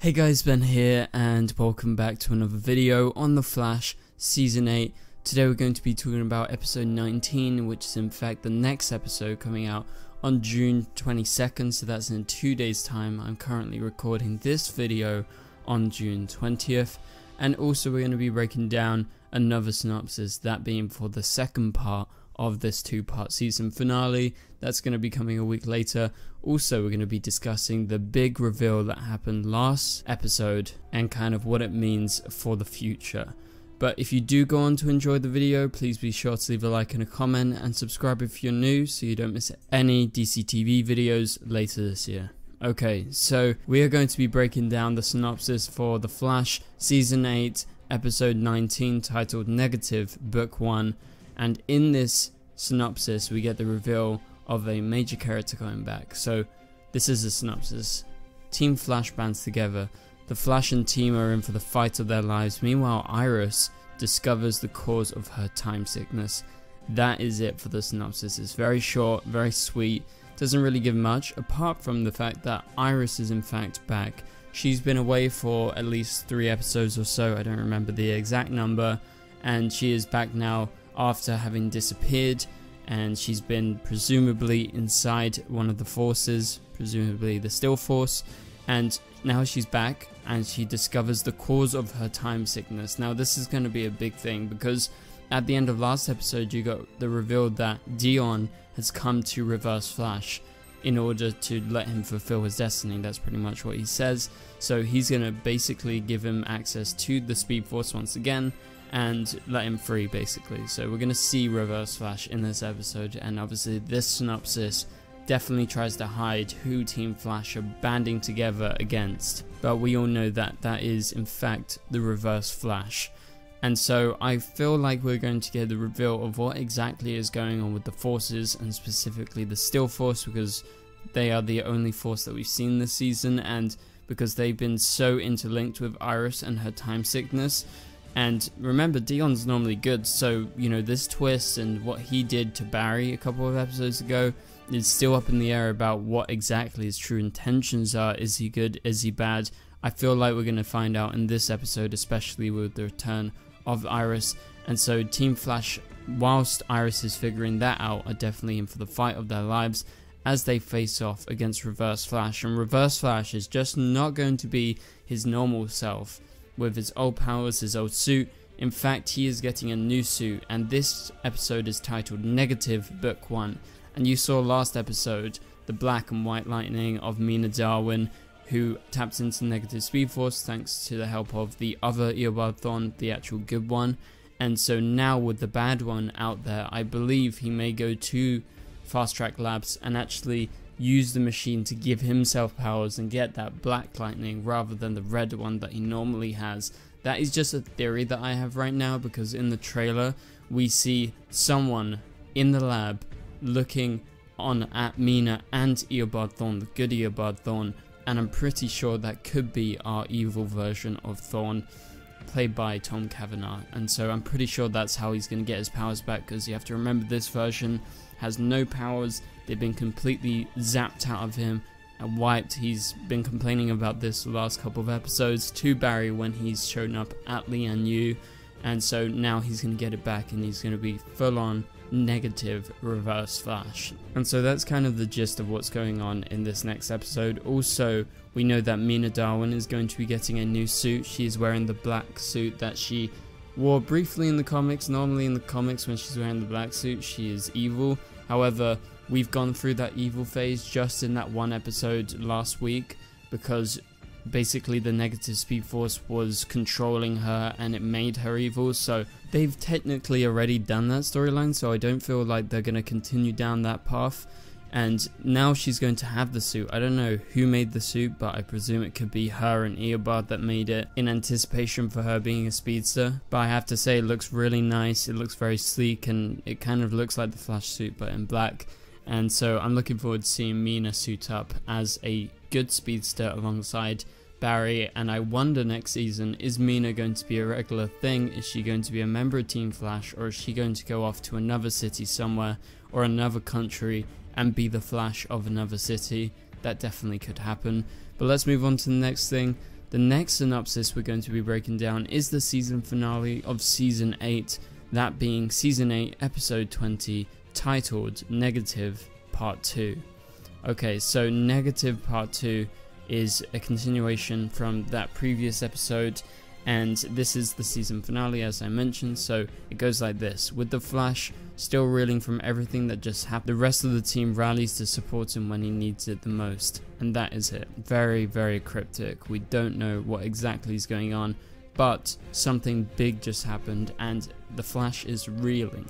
Hey guys, Ben here and welcome back to another video on The Flash Season 8. Today we're going to be talking about episode 19, which is in fact the next episode coming out on June 22nd, so that's in 2 days time. I'm currently recording this video on June 20th. And also we're going to be breaking down another synopsis, that being for the second part of this two-part season finale. That's going to be coming a week later. Also, we're going to be discussing the big reveal that happened last episode and kind of what it means for the future. But if you do go on to enjoy the video, please be sure to leave a like and a comment and subscribe if you're new so you don't miss any DCTV videos later this year. Okay, so we are going to be breaking down the synopsis for The Flash Season 8 Episode 19, titled Negative Book 1. And in this synopsis, we get the reveal of a major character coming back. So this is the synopsis. Team Flash bands together. The Flash and team are in for the fight of their lives. Meanwhile, Iris discovers the cause of her time sickness. That is it for the synopsis. It's very short, very sweet. Doesn't really give much, apart from the fact that Iris is in fact back. She's been away for at least 3 episodes or so. I don't remember the exact number. And she is back now, after having disappeared, and she's been presumably inside one of the forces, presumably the Steel Force, and now she's back and she discovers the cause of her time sickness. Now this is going to be a big thing because at the end of last episode you got the reveal that Dion has come to Reverse Flash in order to let him fulfill his destiny. That's pretty much what he says. So he's going to basically give him access to the Speed Force once again and let him free, basically. So we're gonna see Reverse Flash in this episode, and obviously this synopsis definitely tries to hide who Team Flash are banding together against, but we all know that that is in fact the Reverse Flash. And so I feel like we're going to get the reveal of what exactly is going on with the forces, and specifically the Steel Force, because they are the only force that we've seen this season, and because they've been so interlinked with Iris and her time sickness. And remember, Dion's normally good, so, you know, this twist and what he did to Barry a couple of episodes ago is still up in the air about what exactly his true intentions are. Is he good? Is he bad? I feel like we're going to find out in this episode, especially with the return of Iris. And so Team Flash, whilst Iris is figuring that out, are definitely in for the fight of their lives as they face off against Reverse Flash. And Reverse Flash is just not going to be his normal self with his old powers, his old suit. In fact, he is getting a new suit, and this episode is titled Negative Book 1. And you saw last episode the black and white lightning of Mina Darwin, who taps into Negative Speed Force thanks to the help of the other Eobard Thawne, the actual good one. And so now with the bad one out there, I believe he may go to Fast Track Labs and actually use the machine to give himself powers and get that black lightning rather than the red one that he normally has. That is just a theory that I have right now, because in the trailer we see someone in the lab looking on at Mina and Eobard Thawne, the good Eobard Thawne, and I'm pretty sure that could be our evil version of Thawne, played by Tom Cavanagh. And so I'm pretty sure that's how he's going to get his powers back, because you have to remember this version has no powers. They've been completely zapped out of him and wiped. He's been complaining about this the last couple of episodes to Barry when he's shown up at Lian Yu, and so now he's going to get it back and he's going to be full on negative Reverse Flash. And so that's kind of the gist of what's going on in this next episode. Also, we know that Mina Darwin is going to be getting a new suit. She is wearing the black suit that she wore briefly in the comics. Normally in the comics, when she's wearing the black suit, she is evil. However, we've gone through that evil phase just in that one episode last week, because basically the Negative Speed Force was controlling her and it made her evil. So they've technically already done that storyline, so I don't feel like they're going to continue down that path. And now she's going to have the suit. I don't know who made the suit, but I presume it could be her and Eobard that made it in anticipation for her being a speedster. But I have to say, it looks really nice. It looks very sleek, and it kind of looks like the Flash suit but in black. And so I'm looking forward to seeing Mina suit up as a good speedster alongside Barry. And I wonder next season, is Mina going to be a regular thing? Is she going to be a member of Team Flash, or is she going to go off to another city somewhere or another country and be the Flash of another city? That definitely could happen. But let's move on to the next thing. The next synopsis we're going to be breaking down is the season finale of Season 8, that being Season 8, Episode 20, titled Negative Part 2. Okay, so Negative Part 2 is a continuation from that previous episode, and this is the season finale, as I mentioned, so it goes like this. With the Flash still reeling from everything that just happened, the rest of the team rallies to support him when he needs it the most. And that is it. Very, very cryptic. We don't know what exactly is going on, but something big just happened and the Flash is reeling.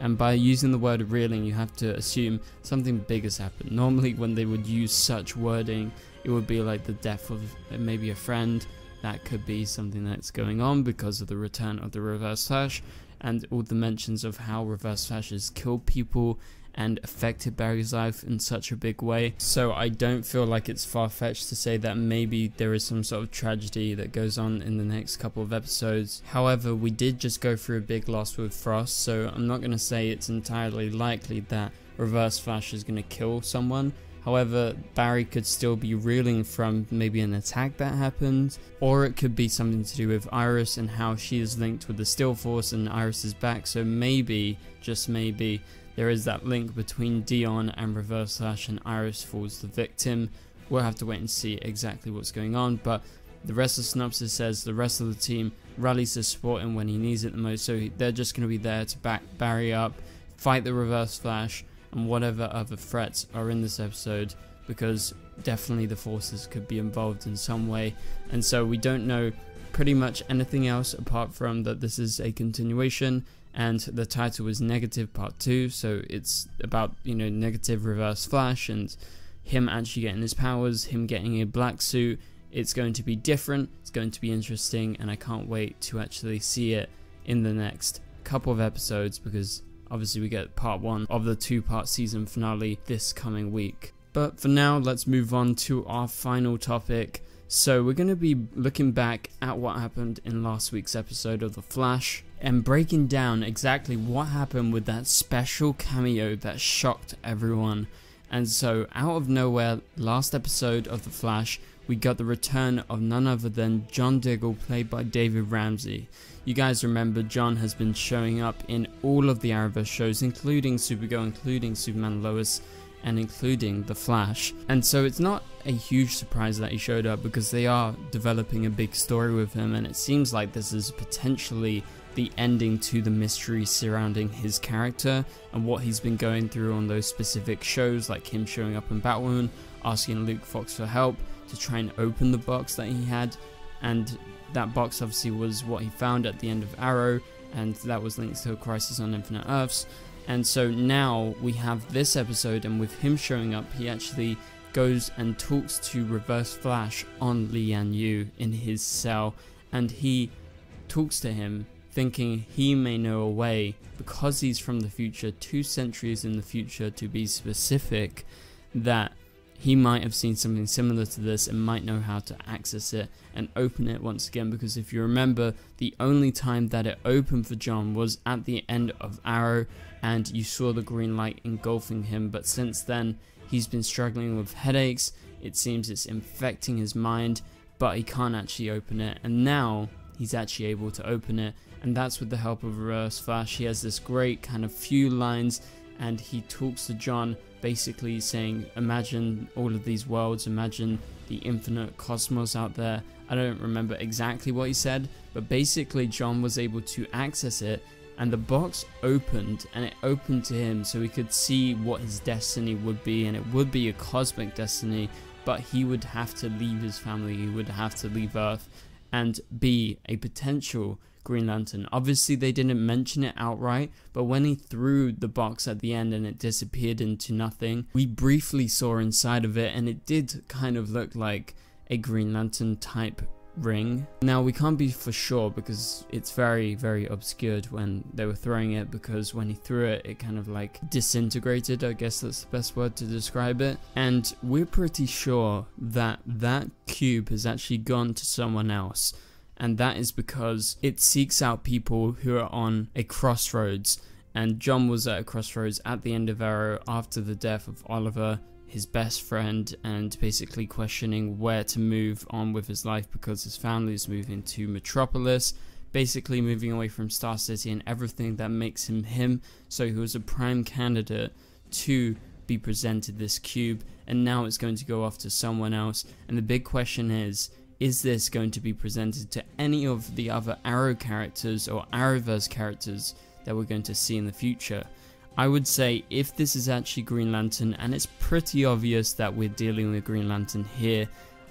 And by using the word reeling, you have to assume something big has happened. Normally when they would use such wording, it would be like the death of maybe a friend. That could be something that's going on because of the return of the Reverse Flash and all the mentions of how Reverse Flash has killed people and affected Barry's life in such a big way. So I don't feel like it's far-fetched to say that maybe there is some sort of tragedy that goes on in the next couple of episodes. However, we did just go through a big loss with Frost, so I'm not going to say it's entirely likely that Reverse Flash is going to kill someone. However, Barry could still be reeling from maybe an attack that happened, or it could be something to do with Iris and how she is linked with the Steel Force and Iris is back, so maybe, just maybe, there is that link between Dion and Reverse Flash and Iris falls the victim. We'll have to wait and see exactly what's going on, but the rest of the synopsis says the rest of the team rallies to support him when he needs it the most, so they're just going to be there to back Barry up, fight the Reverse Flash, and whatever other threats are in this episode, because definitely the forces could be involved in some way. And so we don't know pretty much anything else apart from that this is a continuation and the title is Negative Part 2, so it's about, you know, negative Reverse Flash and him actually getting his powers, him getting a black suit. It's going to be different, it's going to be interesting, and I can't wait to actually see it in the next couple of episodes, because obviously we get part 1 of the 2-part season finale this coming week. But for now, let's move on to our final topic. So we're going to be looking back at what happened in last week's episode of The Flash and breaking down exactly what happened with that special cameo that shocked everyone. And so out of nowhere, last episode of The Flash, we got the return of none other than John Diggle, played by David Ramsey. You guys remember John has been showing up in all of the Arrowverse shows, including Supergirl, including Superman and Lois, and including The Flash. And so it's not a huge surprise that he showed up, because they are developing a big story with him, and it seems like this is potentially the ending to the mystery surrounding his character and what he's been going through on those specific shows, like him showing up in Batwoman, asking Luke Fox for help to try and open the box that he had, and that box obviously was what he found at the end of Arrow, and that was linked to Crisis on Infinite Earths. And so now we have this episode, and with him showing up, he actually goes and talks to Reverse Flash on Lian Yu in his cell, and he talks to him thinking he may know a way, because he's from the future, 2 centuries in the future to be specific, that he might have seen something similar to this and might know how to access it and open it once again, because if you remember, the only time that it opened for John was at the end of Arrow, and you saw the green light engulfing him, but since then he's been struggling with headaches, it seems it's infecting his mind, but he can't actually open it, and now he's actually able to open it, and that's with the help of Reverse Flash. He has this great kind of few lines, and he talks to John, basically saying, imagine all of these worlds, imagine the infinite cosmos out there. I don't remember exactly what he said, but basically John was able to access it, and the box opened, and it opened to him, so he could see what his destiny would be, and it would be a cosmic destiny, but he would have to leave his family, he would have to leave Earth, and be a potential Green Lantern. Obviously they didn't mention it outright, but when he threw the box at the end and it disappeared into nothing, we briefly saw inside of it, and it did kind of look like a Green Lantern type ring. Now we can't be for sure, because it's very, very obscured when they were throwing it, because when he threw it, it kind of like disintegrated, I guess that's the best word to describe it. And we're pretty sure that that cube has actually gone to someone else. And that is because it seeks out people who are on a crossroads, and John was at a crossroads at the end of Arrow after the death of Oliver, his best friend and basically questioning where to move on with his life because his family is moving to Metropolis, basically moving away from Star City and everything that makes him him. So he was a prime candidate to be presented this cube, and now it's going to go off to someone else. And the big question is this going to be presented to any of the other Arrow characters or Arrowverse characters that we're going to see in the future? I would say if this is actually Green Lantern, and it's pretty obvious that we're dealing with Green Lantern here,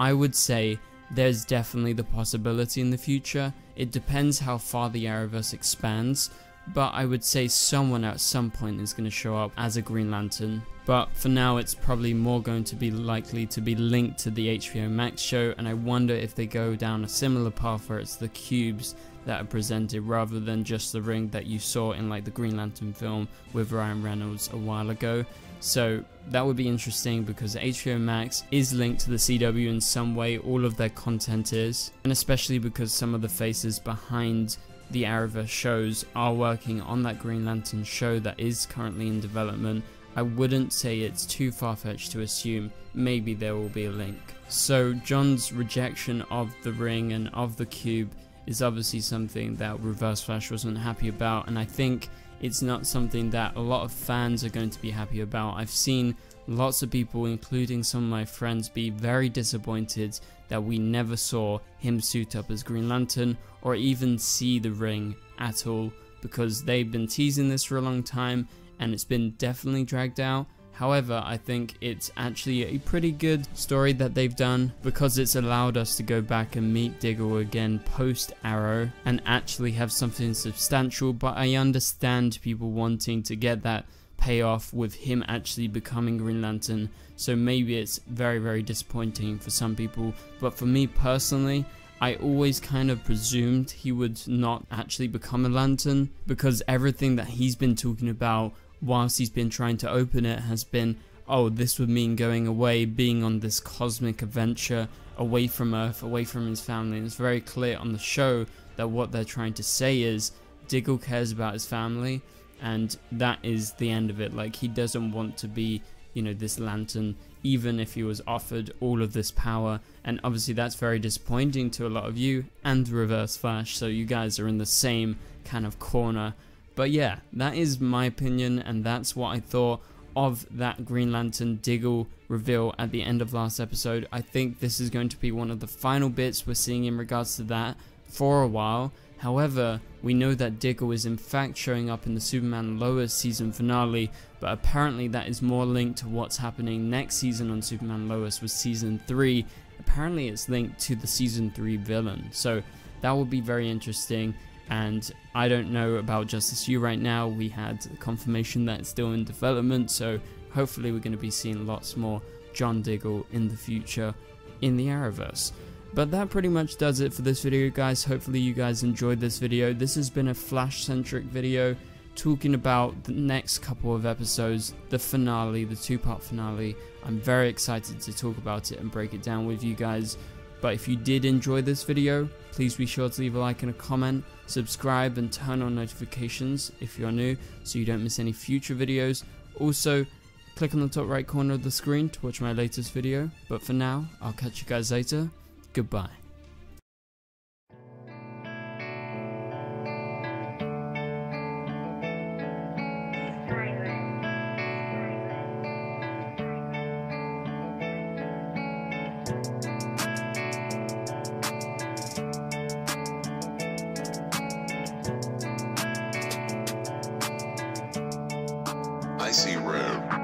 I would say there's definitely the possibility in the future. It depends how far the Arrowverse expands, but I would say someone at some point is going to show up as a Green Lantern. But for now, it's probably more going to be likely to be linked to the HBO Max show, and I wonder if they go down a similar path where it's the cubes that are presented rather than just the ring that you saw in like the Green Lantern film with Ryan Reynolds a while ago. So that would be interesting because HBO Max is linked to the CW in some way, all of their content is, and especially because some of the faces behind the Arrowverse shows are working on that Green Lantern show that is currently in development. I wouldn't say it's too far-fetched to assume maybe there will be a link. So John's rejection of the ring and of the cube is obviously something that Reverse Flash wasn't happy about, and I think it's not something that a lot of fans are going to be happy about. I've seen lots of people, including some of my friends, be very disappointed that we never saw him suit up as Green Lantern or even see the ring at all, because they've been teasing this for a long time and it's been definitely dragged out. However, I think it's actually a pretty good story that they've done because it's allowed us to go back and meet Diggle again post-Arrow and actually have something substantial, but I understand people wanting to get that payoff with him actually becoming Green Lantern, so maybe it's very, very disappointing for some people. But for me personally, I always kind of presumed he would not actually become a Lantern because everything that he's been talking about whilst he's been trying to open it has been, oh, this would mean going away, being on this cosmic adventure away from Earth, away from his family. And it's very clear on the show that what they're trying to say is Diggle cares about his family, and that is the end of it. Like, he doesn't want to be, you know, this Lantern, even if he was offered all of this power. And obviously that's very disappointing to a lot of you and Reverse Flash, so you guys are in the same kind of corner. But yeah, that is my opinion, and that's what I thought of that Green Lantern Diggle reveal at the end of last episode. I think this is going to be one of the final bits we're seeing in regards to that for a while. However, we know that Diggle is in fact showing up in the Superman and Lois season finale, but apparently that is more linked to what's happening next season on Superman and Lois with season 3. Apparently it's linked to the season 3 villain, so that will be very interesting. And I don't know about Justice U right now. We had confirmation that it's still in development, so hopefully we're going to be seeing lots more John Diggle in the future in the Arrowverse. But that pretty much does it for this video, guys. Hopefully you guys enjoyed this video. This has been a Flash-centric video talking about the next couple of episodes, the finale, the two-part finale. I'm very excited to talk about it and break it down with you guys. But if you did enjoy this video, please be sure to leave a like and a comment, subscribe and turn on notifications if you're new so you don't miss any future videos. Also, click on the top right corner of the screen to watch my latest video. But for now, I'll catch you guys later. Goodbye. I see red.